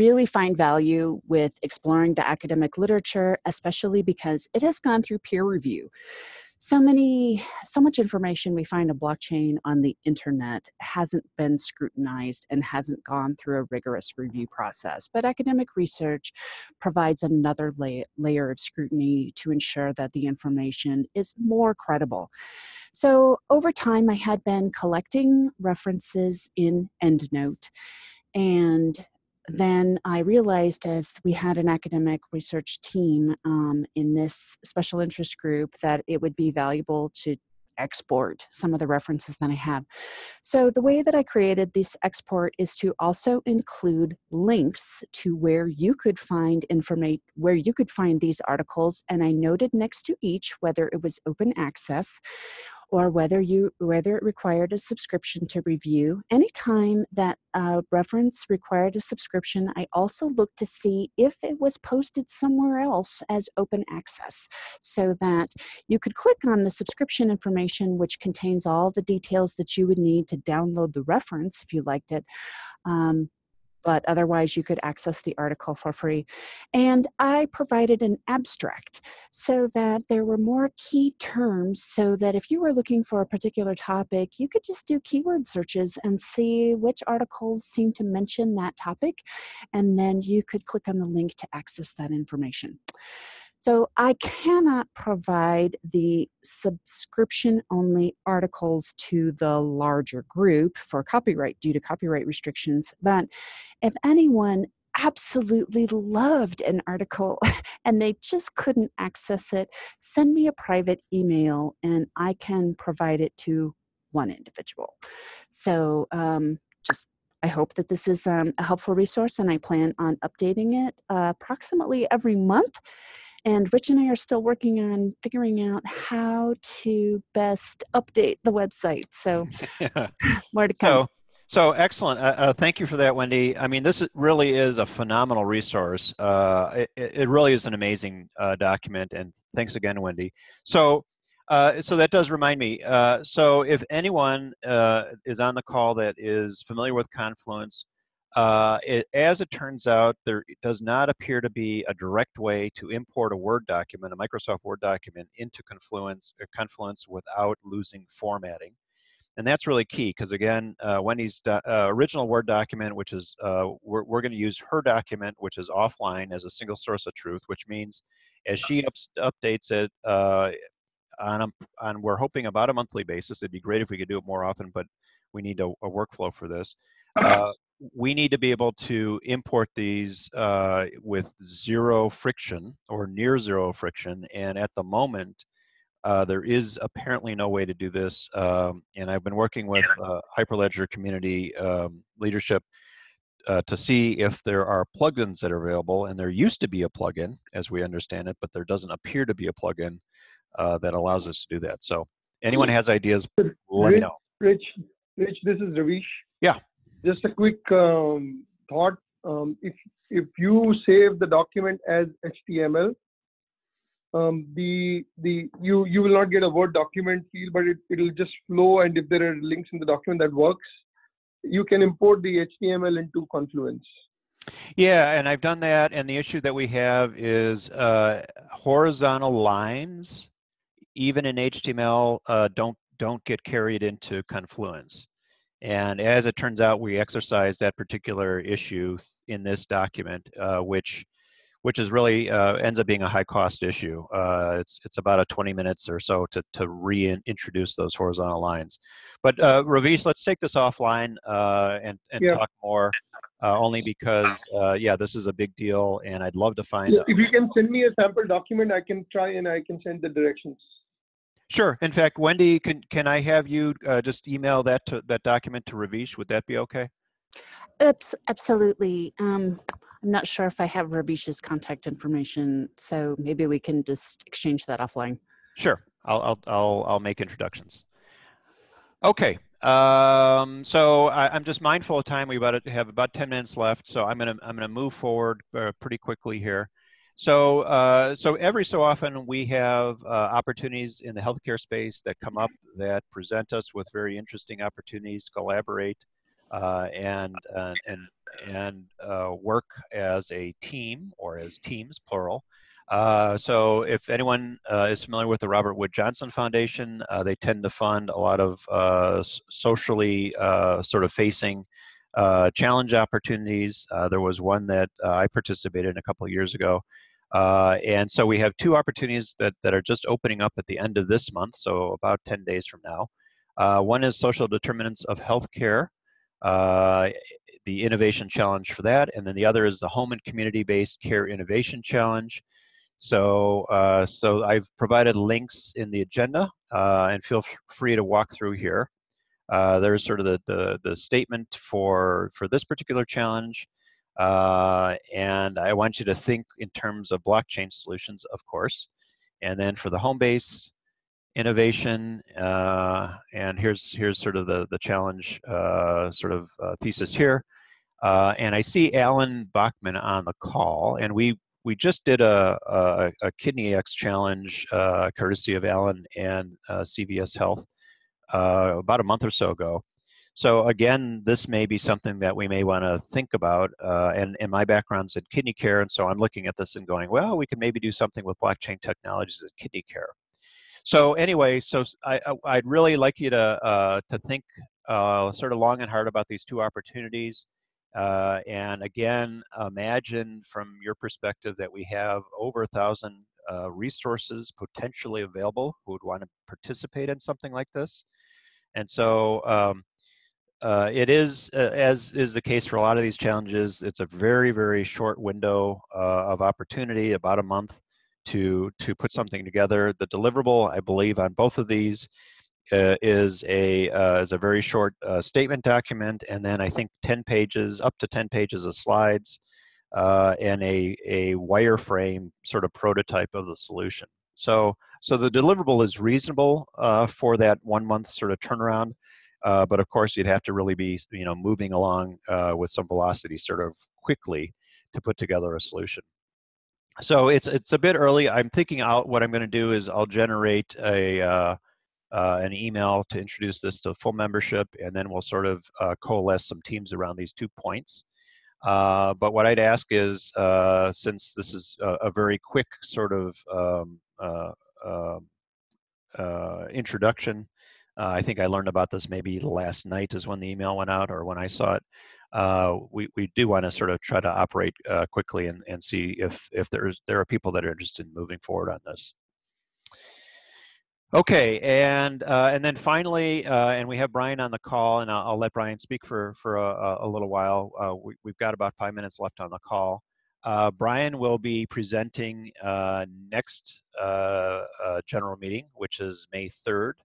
really find value with exploring the academic literature, especially because it has gone through peer review. So many, so much information we find on blockchain on the internet hasn't been scrutinized and hasn't gone through a rigorous review process. But academic research provides another la- layer of scrutiny to ensure that the information is more credible. So over time, I had been collecting references in EndNote, and then I realized, as we had an academic research team um, in this special interest group, that it would be valuable to export some of the references that I have. So the way that I created this export is to also include links to where you could find information, where you could find these articles, and I noted next to each whether it was open access or whether you whether it required a subscription to review. Anytime that uh, reference required a subscription, I also looked to see if it was posted somewhere else as open access, so that you could click on the subscription information, which contains all the details that you would need to download the reference if you liked it. Um, but otherwise you could access the article for free. And I provided an abstract so that there were more key terms, so that if you were looking for a particular topic, you could just do keyword searches and see which articles seem to mention that topic, and then you could click on the link to access that information. So I cannot provide the subscription-only articles to the larger group for copyright, due to copyright restrictions, but if anyone absolutely loved an article and they just couldn't access it, send me a private email and I can provide it to one individual. So um, just I hope that this is um, a helpful resource, and I plan on updating it uh, approximately every month. And Rich and I are still working on figuring out how to best update the website. So yeah. More to come. So, so excellent. Uh, uh, thank you for that, Wendy. I mean, this really is a phenomenal resource. Uh, it, it really is an amazing uh, document. And thanks again, Wendy. So, uh, so that does remind me. Uh, so if anyone uh, is on the call that is familiar with Confluence, Uh, it, as it turns out, there does not appear to be a direct way to import a Word document, a Microsoft Word document, into Confluence, or Confluence without losing formatting. And that's really key, because again, uh, Wendy's do, uh, original Word document, which is, uh, we're, we're going to use her document, which is offline, as a single source of truth, which means as she ups, updates it, uh, on, a, on we're hoping about a monthly basis. It'd be great if we could do it more often, but we need a, a workflow for this. Okay. Uh, we need to be able to import these uh, with zero friction or near zero friction. And at the moment, Uh, there is apparently no way to do this, um, and I've been working with uh, Hyperledger community um, leadership uh, to see if there are plugins that are available, and there used to be a plugin, as we understand it, but there doesn't appear to be a plugin uh, that allows us to do that. So anyone has ideas, let Rich, me know. Rich, Rich, this is Ravish. Yeah. Just a quick um, thought. Um, if, if you save the document as H T M L, Um, the the you you will not get a Word document feel, but it it'll just flow. And if there are links in the document that works, you can import the H T M L into Confluence. Yeah, and I've done that. And the issue that we have is uh, horizontal lines, even in H T M L, uh, don't don't get carried into Confluence. And as it turns out, we exercised that particular issue in this document, uh, which. which is really uh, ends up being a high cost issue. Uh, it's it's about a twenty minutes or so to, to reintroduce those horizontal lines. But uh, Ravish, let's take this offline uh, and, and yeah. talk more, uh, only because, uh, yeah, this is a big deal and I'd love to find out. If you can send me a sample document, I can try and I can send the directions. Sure, in fact, Wendy, can, can I have you uh, just email that, to, that document to Ravish? Would that be okay? Oops, absolutely. Um, I'm not sure if I have Ravish's contact information, so maybe we can just exchange that offline. Sure, I'll I'll I'll, I'll make introductions. Okay, um, so I, I'm just mindful of time. We about have about ten minutes left, so I'm gonna I'm gonna move forward uh, pretty quickly here. So uh, so every so often we have uh, opportunities in the healthcare space that come up that present us with very interesting opportunities to collaborate uh, and uh, and. and uh, work as a team, or as teams, plural. Uh, so if anyone uh, is familiar with the Robert Wood Johnson Foundation, uh, they tend to fund a lot of uh, socially uh, sort of facing uh, challenge opportunities. Uh, there was one that uh, I participated in a couple of years ago. Uh, and so we have two opportunities that, that are just opening up at the end of this month, so about ten days from now. Uh, one is social determinants of healthcare. Uh, the innovation challenge for that, and then the other is the home and community-based care innovation challenge. So, uh, so I've provided links in the agenda, uh, and feel free to walk through here. Uh, there's sort of the, the the statement for for this particular challenge, uh, and I want you to think in terms of blockchain solutions, of course. And then for the home-based innovation, uh, and here's here's sort of the the challenge uh, sort of uh, thesis here, uh, and I see Alan Bachman on the call, and we we just did a a, a KidneyX challenge uh, courtesy of Alan and uh, C V S Health uh, about a month or so ago. So again, this may be something that we may want to think about, uh, and and my background's in kidney care, and so I'm looking at this and going, well, we can maybe do something with blockchain technologies in kidney care. So anyway, so I, I'd really like you to, uh, to think uh, sort of long and hard about these two opportunities. Uh, and again, imagine from your perspective that we have over a thousand uh, resources potentially available who would want to participate in something like this. And so um, uh, it is, uh, as is the case for a lot of these challenges, it's a very, very short window uh, of opportunity, about a month. To, to put something together. The deliverable, I believe, on both of these uh, is, a, uh, is a very short uh, statement document, and then I think ten pages, up to ten pages of slides, uh, and a, a wireframe sort of prototype of the solution. So, so the deliverable is reasonable uh, for that one month sort of turnaround, uh, but of course you'd have to really be you know, moving along uh, with some velocity sort of quickly to put together a solution. So it's it's a bit early. I'm thinking out what I'm going to do is I'll generate a uh, uh, an email to introduce this to full membership, and then we'll sort of uh, coalesce some teams around these two points. Uh, but what I'd ask is, uh, since this is a, a very quick sort of um, uh, uh, uh, introduction, uh, I think I learned about this maybe last night is when the email went out or when I saw it. Uh, we, we do want to sort of try to operate uh, quickly and, and see if, if there's, there are people that are interested in moving forward on this. Okay, and, uh, and then finally, uh, and we have Brian on the call, and I'll, I'll let Brian speak for, for a, a little while. Uh, we, we've got about five minutes left on the call. Uh, Brian will be presenting uh, next uh, uh, general meeting, which is May third.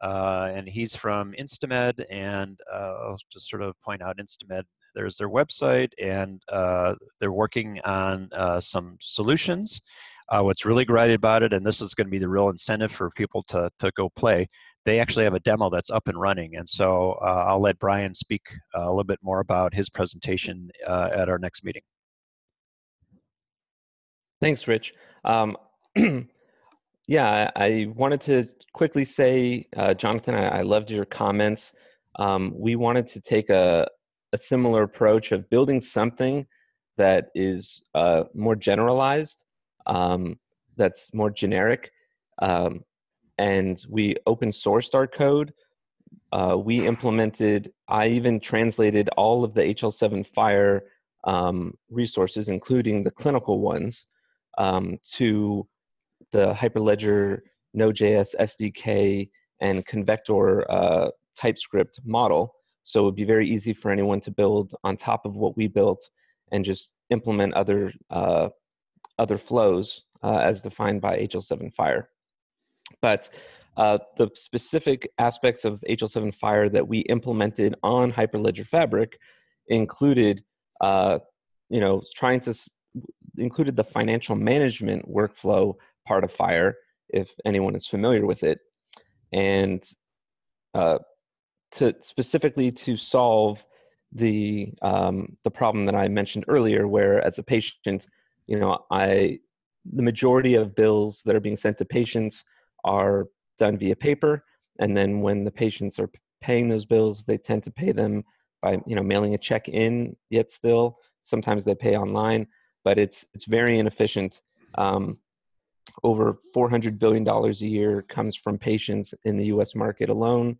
Uh, and he's from Instamed, and uh, I'll just sort of point out Instamed. There's their website, and uh, they're working on uh, some solutions. Uh, what's really great about it, and this is going to be the real incentive for people to, to go play, they actually have a demo that's up and running. And so uh, I'll let Brian speak a little bit more about his presentation uh, at our next meeting. Thanks, Rich. Um, yeah, I, I wanted to quickly say, uh, Jonathan, I, I loved your comments. Um, we wanted to take a, a similar approach of building something that is uh, more generalized, um, that's more generic, um, and we open sourced our code. Uh, we implemented, I even translated all of the H L seven FHIR um, resources, including the clinical ones, um, to the Hyperledger Node.js S D K and Convector uh, TypeScript model. So it would be very easy for anyone to build on top of what we built and just implement other, uh, other flows uh, as defined by H L seven FHIR. But uh, the specific aspects of H L seven FHIR that we implemented on Hyperledger Fabric included, uh, you know, trying to included the financial management workflow part of FHIR, if anyone is familiar with it, and uh, to specifically to solve the um, the problem that I mentioned earlier, where as a patient, you know, I the majority of bills that are being sent to patients are done via paper, and then when the patients are paying those bills, they tend to pay them by, you know, mailing a check in, yet still sometimes they pay online, but it's it's very inefficient. Um, over four hundred billion dollars a year comes from patients in the U S market alone,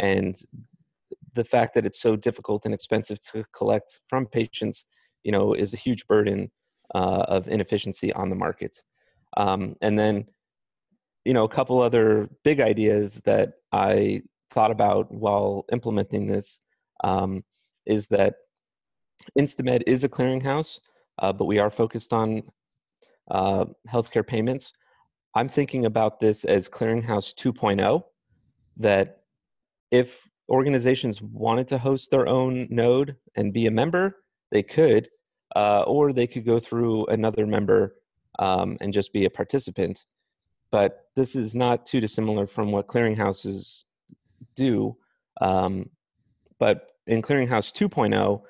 and the fact that it's so difficult and expensive to collect from patients, you know, is a huge burden uh, of inefficiency on the market. Um, and then, you know, a couple other big ideas that I thought about while implementing this um, is that Instamed is a clearinghouse, uh, but we are focused on uh, healthcare payments. I'm thinking about this as Clearinghouse two point oh, that if organizations wanted to host their own node and be a member, they could, uh, or they could go through another member um, and just be a participant. But this is not too dissimilar from what clearinghouses do. Um, but in Clearinghouse two point oh,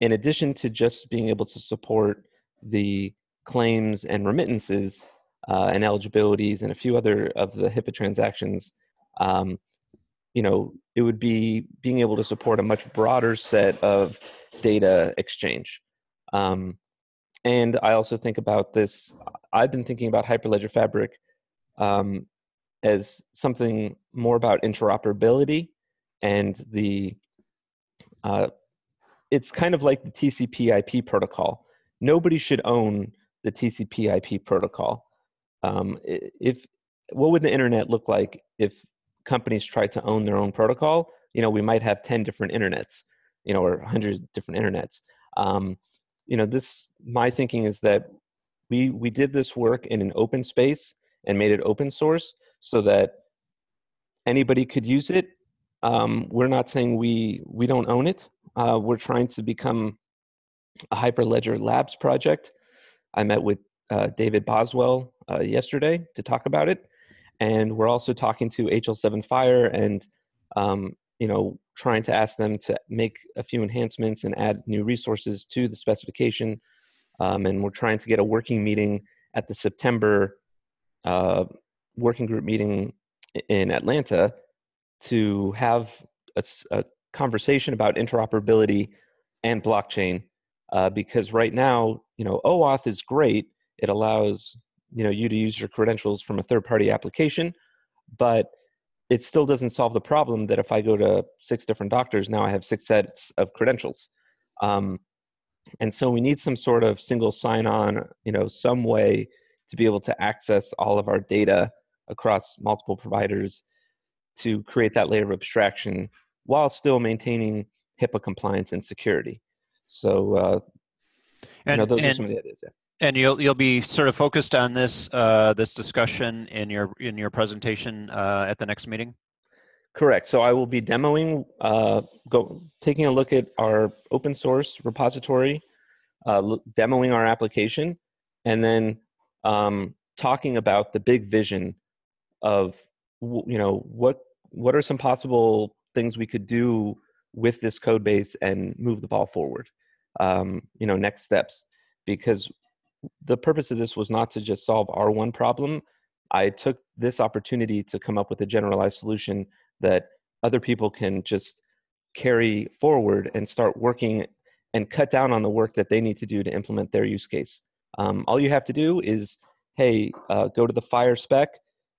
in addition to just being able to support the claims and remittances uh, and eligibilities and a few other of the HIPAA transactions, um, you know, it would be being able to support a much broader set of data exchange. Um, and I also think about this, I've been thinking about Hyperledger Fabric Um, as something more about interoperability, and the uh, it's kind of like the T C P I P protocol. Nobody should own the T C P I P protocol. Um, if what would the internet look like if companies tried to own their own protocol? You know, we might have ten different internets, you know, or one hundred different internets. Um, you know, this my thinking is that we we did this work in an open space and made it open source so that anybody could use it. Um, we're not saying we we don't own it. Uh, we're trying to become a Hyperledger Labs project. I met with uh, David Boswell uh, yesterday to talk about it, and we're also talking to H L seven FHIR and um, you know, trying to ask them to make a few enhancements and add new resources to the specification. Um, and we're trying to get a working meeting at the September Uh, working group meeting in Atlanta to have a, a conversation about interoperability and blockchain, uh, because right now, you know, OAuth is great. It allows, you know, you to use your credentials from a third-party application, but it still doesn't solve the problem that if I go to six different doctors, now I have six sets of credentials. Um, and so we need some sort of single sign-on, you know, some way to be able to access all of our data across multiple providers to create that layer of abstraction while still maintaining HIPAA compliance and security. So, uh, And, you know, those and, are some of the ideas. Yeah. And you'll you'll be sort of focused on this uh, this discussion in your in your presentation uh, at the next meeting. Correct. So I will be demoing, uh, go taking a look at our open source repository, uh, demoing our application, and then um, talking about the big vision of you know what what are some possible things we could do with this code base and move the ball forward. Um, you know, next steps, because the purpose of this was not to just solve our one problem. I took this opportunity to come up with a generalized solution that other people can just carry forward and start working and cut down on the work that they need to do to implement their use case. Um, all you have to do is, hey, uh, go to the FHIR spec,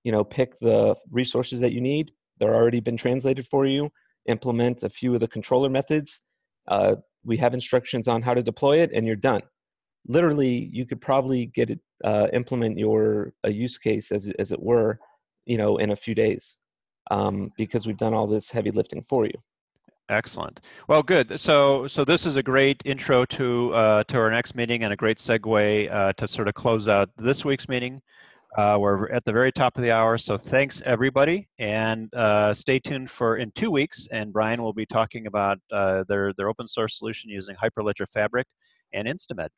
you know, pick the resources that you need. They're already been translated for you. Implement a few of the controller methods. Uh, we have instructions on how to deploy it, and you're done. Literally, you could probably get it, uh, implement your a use case as as it were, you know, in a few days, um, because we've done all this heavy lifting for you. Excellent. Well, good. So, so this is a great intro to uh, to our next meeting and a great segue uh, to sort of close out this week's meeting. Uh, we're at the very top of the hour, so thanks everybody, and uh, stay tuned for in two weeks. And Brian will be talking about uh, their their open source solution using Hyperledger Fabric and Instamed.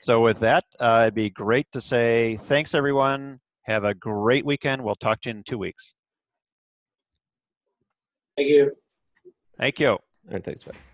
So with that, uh, it'd be great to say thanks, everyone. Have a great weekend. We'll talk to you in two weeks. Thank you. Thank you. All right, thanks, man.